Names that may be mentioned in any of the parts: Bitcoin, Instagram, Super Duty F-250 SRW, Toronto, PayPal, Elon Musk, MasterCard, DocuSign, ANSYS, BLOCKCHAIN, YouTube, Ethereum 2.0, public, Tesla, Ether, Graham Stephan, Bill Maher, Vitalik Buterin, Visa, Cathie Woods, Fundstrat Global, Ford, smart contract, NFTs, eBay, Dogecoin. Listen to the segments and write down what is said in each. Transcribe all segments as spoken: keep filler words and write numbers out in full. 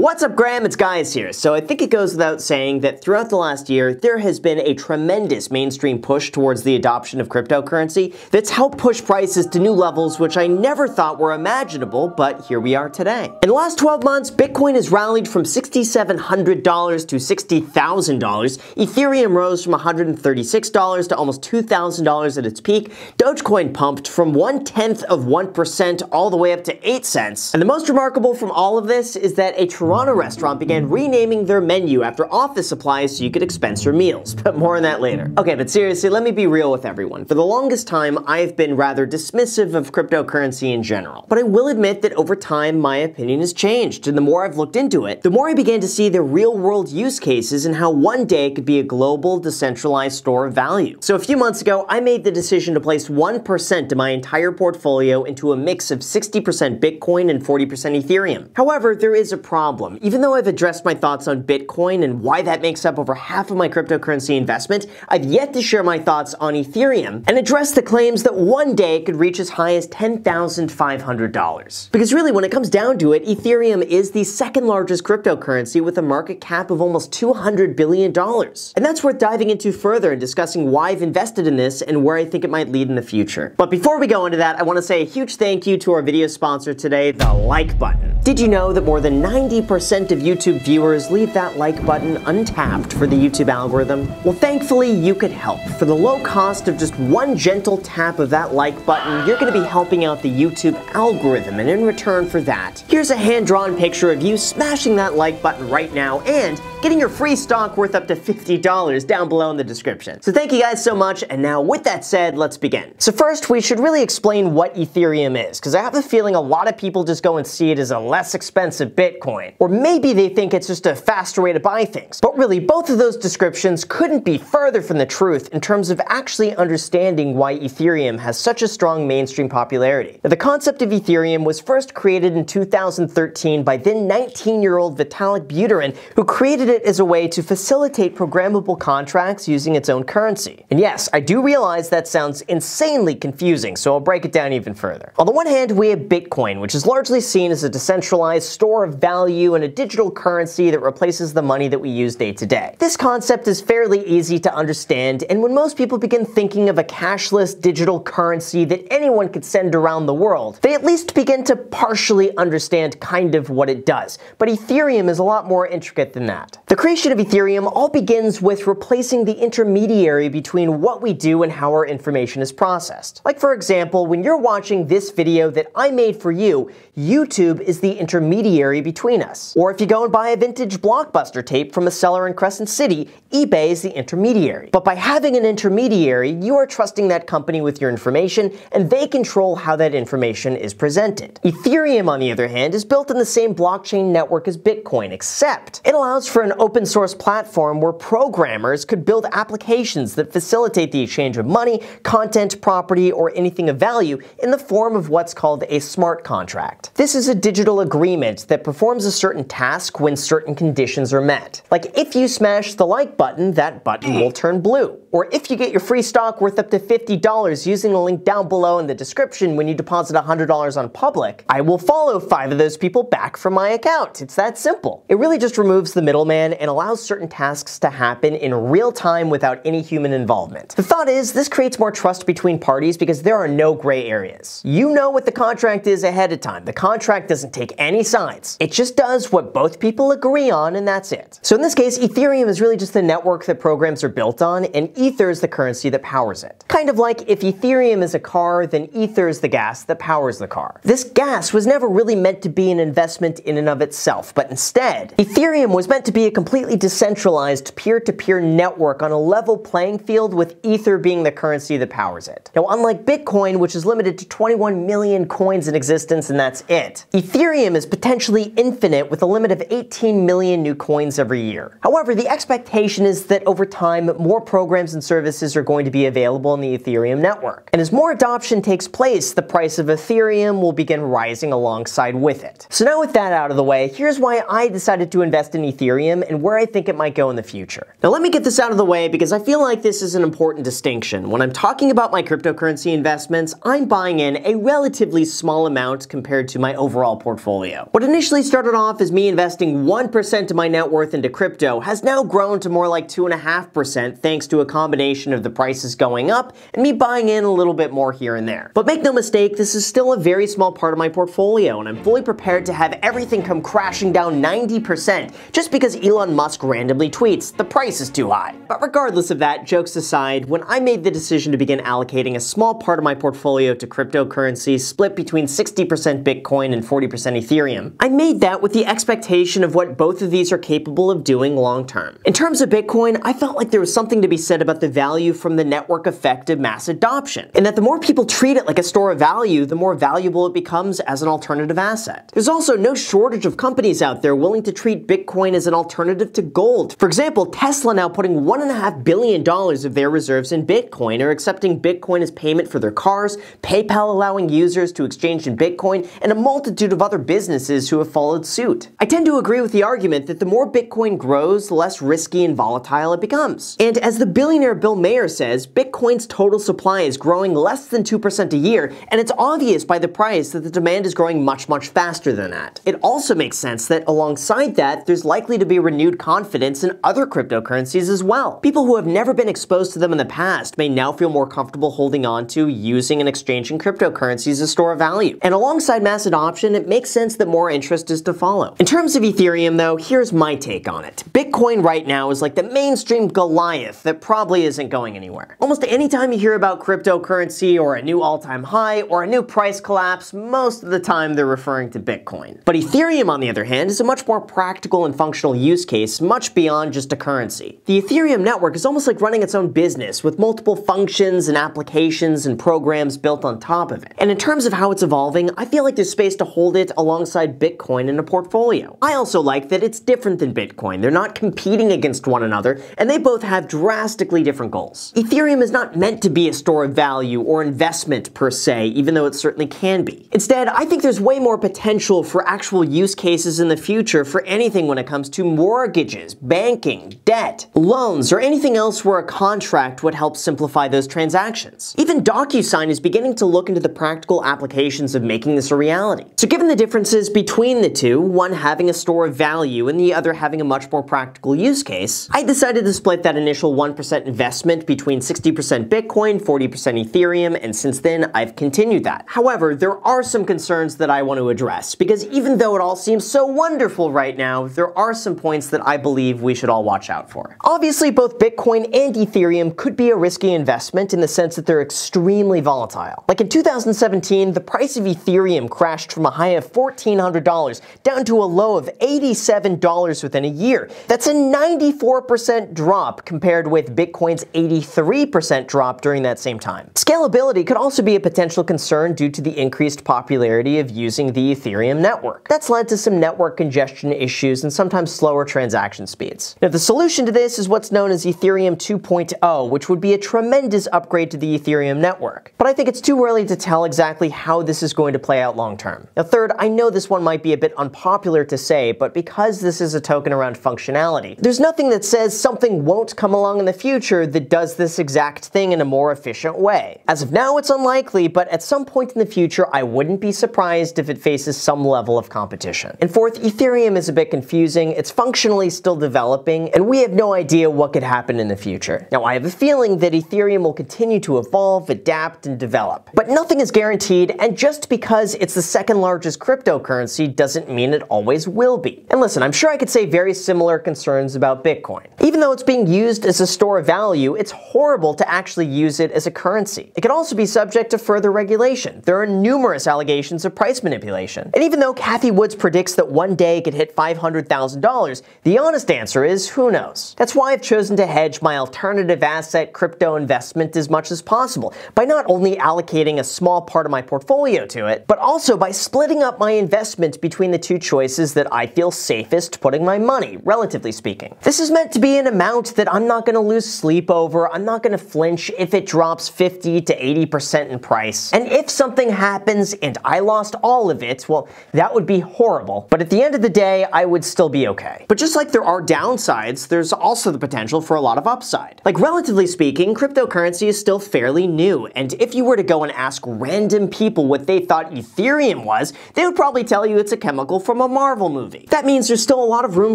What's up, Graham? It's Gaius here. So I think it goes without saying that throughout the last year, there has been a tremendous mainstream push towards the adoption of cryptocurrency that's helped push prices to new levels which I never thought were imaginable, but here we are today. In the last twelve months, Bitcoin has rallied from six thousand seven hundred dollars to sixty thousand dollars, Ethereum rose from one hundred thirty-six dollars to almost two thousand dollars at its peak, Dogecoin pumped from one-tenth of one percent all the way up to eight cents. And the most remarkable from all of this is that a Toronto restaurant began renaming their menu after office supplies so you could expense your meals, but more on that later. Okay, but seriously, let me be real with everyone. For the longest time, I've been rather dismissive of cryptocurrency in general, but I will admit that over time, my opinion has changed, and the more I've looked into it, the more I began to see the real-world use cases and how one day it could be a global, decentralized store of value. So a few months ago, I made the decision to place one percent of my entire portfolio into a mix of sixty percent Bitcoin and forty percent Ethereum. However, there is a problem. Even though I've addressed my thoughts on Bitcoin and why that makes up over half of my cryptocurrency investment, I've yet to share my thoughts on Ethereum and address the claims that one day it could reach as high as ten thousand five hundred dollars. Because really, when it comes down to it, Ethereum is the second largest cryptocurrency with a market cap of almost two hundred billion dollars. And that's worth diving into further and discussing why I've invested in this and where I think it might lead in the future. But before we go into that, I want to say a huge thank you to our video sponsor today, the like button. Did you know that more than ninety percent of YouTube viewers leave that like button untapped for the YouTube algorithm? Well, thankfully, you could help. For the low cost of just one gentle tap of that like button, you're going to be helping out the YouTube algorithm, and in return for that, here's a hand-drawn picture of you smashing that like button right now and getting your free stock worth up to fifty dollars down below in the description. So thank you guys so much, and now with that said, let's begin. So first, we should really explain what Ethereum is, because I have the feeling a lot of people just go and see it as a less expensive Bitcoin. Or maybe they think it's just a faster way to buy things. But really, both of those descriptions couldn't be further from the truth in terms of actually understanding why Ethereum has such a strong mainstream popularity. Now, the concept of Ethereum was first created in two thousand thirteen by then nineteen-year-old Vitalik Buterin, who created it as a way to facilitate programmable contracts using its own currency. And yes, I do realize that sounds insanely confusing, so I'll break it down even further. On the one hand, we have Bitcoin, which is largely seen as a decentralized store of value and a digital currency that replaces the money that we use day to day. This concept is fairly easy to understand, and when most people begin thinking of a cashless digital currency that anyone could send around the world, they at least begin to partially understand kind of what it does. But Ethereum is a lot more intricate than that. The creation of Ethereum all begins with replacing the intermediary between what we do and how our information is processed. Like for example, when you're watching this video that I made for you, YouTube is the intermediary between us. Or if you go and buy a vintage Blockbuster tape from a seller in Crescent City, eBay is the intermediary. But by having an intermediary, you are trusting that company with your information, and they control how that information is presented. Ethereum, on the other hand, is built in the same blockchain network as Bitcoin, except it allows for an open source platform where programmers could build applications that facilitate the exchange of money, content, property, or anything of value in the form of what's called a smart contract. This is a digital agreement that performs a certain task when certain conditions are met. Like if you smash the like button, that button will turn blue. Or if you get your free stock worth up to fifty dollars using the link down below in the description when you deposit one hundred dollars on public, I will follow five of those people back from my account. It's that simple. It really just removes the middleman and allows certain tasks to happen in real time without any human involvement. The thought is this creates more trust between parties because there are no gray areas. You know what the contract is ahead of time. The contract doesn't take any sides. It just does what both people agree on, and that's it. So in this case, Ethereum is really just the network that programs are built on, and Ether is the currency that powers it. Kind of like if Ethereum is a car, then Ether is the gas that powers the car. This gas was never really meant to be an investment in and of itself, but instead, Ethereum was meant to be a completely decentralized peer-to-peer network on a level playing field, with Ether being the currency that powers it. Now, unlike Bitcoin, which is limited to twenty-one million coins in existence, and that's it, Ethereum is potentially infinite with a limit of eighteen million new coins every year. However, the expectation is that over time, more programs programs and services are going to be available in the Ethereum network. And as more adoption takes place, the price of Ethereum will begin rising alongside with it. So now with that out of the way, here's why I decided to invest in Ethereum and where I think it might go in the future. Now let me get this out of the way because I feel like this is an important distinction. When I'm talking about my cryptocurrency investments, I'm buying in a relatively small amount compared to my overall portfolio. What initially started off as me investing one percent of my net worth into crypto has now grown to more like two point five percent thanks to a combination of the prices going up and me buying in a little bit more here and there. But make no mistake, this is still a very small part of my portfolio, and I'm fully prepared to have everything come crashing down ninety percent just because Elon Musk randomly tweets, the price is too high. But regardless of that, jokes aside, when I made the decision to begin allocating a small part of my portfolio to cryptocurrencies split between sixty percent Bitcoin and forty percent Ethereum, I made that with the expectation of what both of these are capable of doing long term. In terms of Bitcoin, I felt like there was something to be said about the value from the network effect of mass adoption, and that the more people treat it like a store of value, the more valuable it becomes as an alternative asset. There's also no shortage of companies out there willing to treat Bitcoin as an alternative to gold. For example, Tesla now putting one and a half billion dollars of their reserves in Bitcoin, or accepting Bitcoin as payment for their cars, PayPal allowing users to exchange in Bitcoin, and a multitude of other businesses who have followed suit. I tend to agree with the argument that the more Bitcoin grows, the less risky and volatile it becomes. And as the billionaire Bill Maher says, Bitcoin's total supply is growing less than two percent a year, and it's obvious by the price that the demand is growing much, much faster than that. It also makes sense that alongside that, there's likely to be renewed confidence in other cryptocurrencies as well. People who have never been exposed to them in the past may now feel more comfortable holding on to, using, and exchanging cryptocurrencies as a store of value. And alongside mass adoption, it makes sense that more interest is to follow. In terms of Ethereum, though, here's my take on it. Bitcoin right now is like the mainstream Goliath that probably isn't going anywhere. Almost any time you hear about cryptocurrency or a new all-time high or a new price collapse, most of the time they're referring to Bitcoin. But Ethereum, on the other hand, is a much more practical and functional use case, much beyond just a currency. The Ethereum network is almost like running its own business with multiple functions and applications and programs built on top of it. And in terms of how it's evolving, I feel like there's space to hold it alongside Bitcoin in a portfolio. I also like that it's different than Bitcoin. They're not competing against one another, and they both have drastically different goals. Ethereum is not meant to be a store of value or investment per se, even though it certainly can be. Instead, I think there's way more potential for actual use cases in the future for anything when it comes to mortgages, banking, debt, loans, or anything else where a contract would help simplify those transactions. Even DocuSign is beginning to look into the practical applications of making this a reality. So given the differences between the two, one having a store of value and the other having a much more practical use case, I decided to split that initial one percent investment between sixty percent Bitcoin, forty percent Ethereum, and since then I've continued that. However, there are some concerns that I want to address, because even though it all seems so wonderful right now, there are some points that I believe we should all watch out for. Obviously, both Bitcoin and Ethereum could be a risky investment in the sense that they're extremely volatile. Like in two thousand seventeen, the price of Ethereum crashed from a high of fourteen hundred dollars down to a low of eighty-seven dollars within a year. That's a ninety-four percent drop compared with Bitcoin's eighty-three percent drop during that same time. Scalability could also be a potential concern due to the increased popularity of using the Ethereum network. That's led to some network congestion issues and sometimes slower transaction speeds. Now, the solution to this is what's known as Ethereum two point oh, which would be a tremendous upgrade to the Ethereum network. But I think it's too early to tell exactly how this is going to play out long term. Now third, I know this one might be a bit unpopular to say, but because this is a token around functionality, there's nothing that says something won't come along in the future that does this exact thing in a more efficient way. As of now, it's unlikely, but at some point in the future, I wouldn't be surprised if it faces some level of competition. And fourth, Ethereum is a bit confusing. It's functionally still developing, and we have no idea what could happen in the future. Now, I have a feeling that Ethereum will continue to evolve, adapt, and develop. But nothing is guaranteed, and just because it's the second largest cryptocurrency doesn't mean it always will be. And listen, I'm sure I could say very similar concerns about Bitcoin. Even though it's being used as a store of value, it's horrible to actually use it as a currency. It could also be subject to further regulation. There are numerous allegations of price manipulation. And even though Cathie Woods predicts that one day it could hit five hundred thousand dollars, the honest answer is, who knows? That's why I've chosen to hedge my alternative asset crypto investment as much as possible by not only allocating a small part of my portfolio to it, but also by splitting up my investment between the two choices that I feel safest putting my money, relatively speaking. This is meant to be be an amount that I'm not going to lose sleep over. I'm not going to flinch if it drops fifty to eighty percent in price. And if something happens and I lost all of it, well, that would be horrible. But at the end of the day, I would still be okay. But just like there are downsides, there's also the potential for a lot of upside. Like, relatively speaking, cryptocurrency is still fairly new, and if you were to go and ask random people what they thought Ethereum was, they would probably tell you it's a chemical from a Marvel movie. That means there's still a lot of room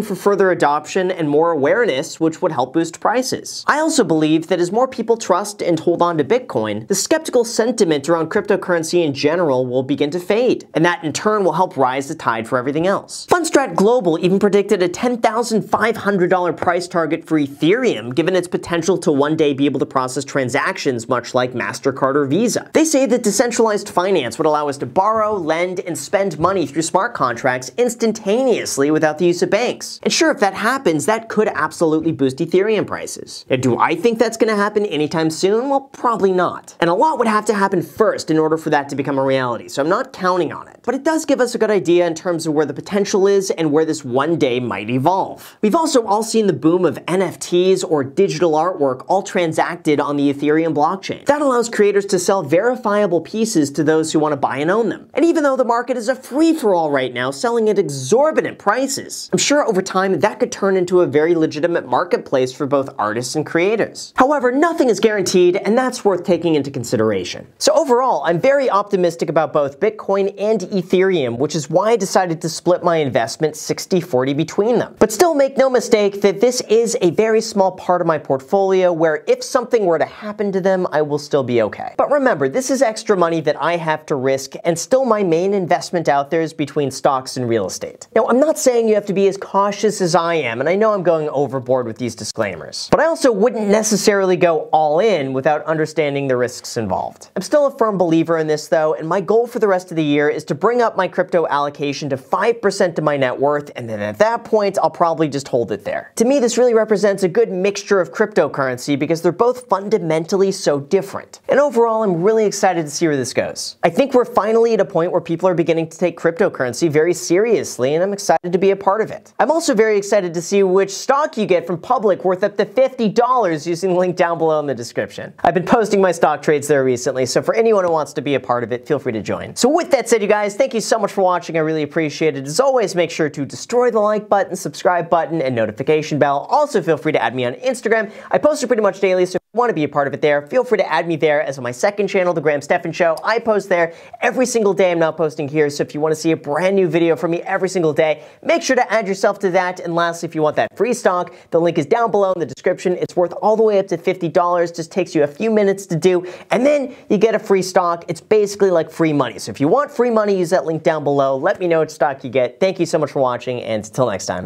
for further adoption and more awareness, which would help boost prices. I also believe that as more people trust and hold on to Bitcoin, the skeptical sentiment around cryptocurrency in general will begin to fade, and that in turn will help rise the tide for everything else. Fundstrat Global even predicted a ten thousand five hundred dollar price target for Ethereum, given its potential to one day be able to process transactions much like MasterCard or Visa. They say that decentralized finance would allow us to borrow, lend, and spend money through smart contracts instantaneously without the use of banks. And sure, if that happens, that could absolutely boost Ethereum prices. Now, do I think that's going to happen anytime soon? Well, probably not. And a lot would have to happen first in order for that to become a reality, so I'm not counting on it. But it does give us a good idea in terms of where the potential is and where this one day might evolve. We've also all seen the boom of N F Ts, or digital artwork, all transacted on the Ethereum blockchain. That allows creators to sell verifiable pieces to those who want to buy and own them. And even though the market is a free-for-all right now, selling at exorbitant prices, I'm sure over time that could turn into a very legitimate marketplace for both artists and creators. However, nothing is guaranteed, and that's worth taking into consideration. So overall, I'm very optimistic about both Bitcoin and Ethereum, which is why I decided to split my investment sixty forty between them. But still, make no mistake that this is a very small part of my portfolio where if something were to happen to them, I will still be okay. But remember, this is extra money that I have to risk, and still my main investment out there is between stocks and real estate. Now, I'm not saying you have to be as cautious as I am, and I know I'm going overboard with these disclaimers, but I also wouldn't necessarily go all in without understanding the risks involved. I'm still a firm believer in this though, and my goal for the rest of the year is to bring up my crypto allocation to five percent of my net worth, and then at that point, I'll probably just hold it there. To me, this really represents a good mixture of cryptocurrency because they're both fundamentally so different. And overall, I'm really excited to see where this goes. I think we're finally at a point where people are beginning to take cryptocurrency very seriously, and I'm excited to be a part of it. I'm also very excited to see which stock you get from Public worth up to fifty dollars using the link down below in the description. I've been posting my stock trades there recently, so for anyone who wants to be a part of it, feel free to join. So with that said, you guys, thank you so much for watching. I really appreciate it. As always, make sure to destroy the like button, subscribe button, and notification bell. Also, feel free to add me on Instagram. I post it pretty much daily, so if you want to be a part of it there, feel free to add me there. As on my second channel, The Graham Stephan Show, I post there every single day. I'm not posting here, so if you want to see a brand new video from me every single day, make sure to add yourself to that. And lastly, if you want that free stock, the link is down below in the description. It's worth all the way up to fifty dollars. Just takes you a few minutes to do, and then you get a free stock. It's basically like free money. So if you want free money, use that link down below. Let me know what stock you get. Thank you so much for watching, and until next time.